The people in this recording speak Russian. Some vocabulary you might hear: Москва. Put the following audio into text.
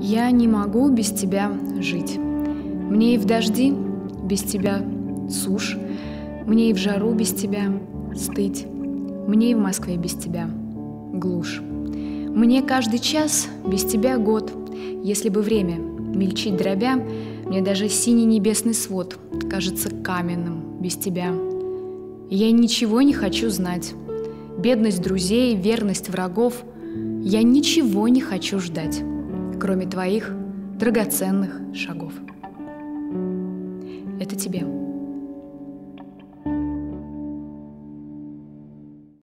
Я не могу без тебя жить. Мне и в дожди без тебя сушь, мне и в жару без тебя стыть, мне и в Москве без тебя глушь. Мне каждый час без тебя год, если бы время мельчить дробя, мне даже синий небесный свод кажется каменным без тебя. Я ничего не хочу знать, бедность друзей, верность врагов, я ничего не хочу ждать, кроме твоих драгоценных шагов. Это тебе.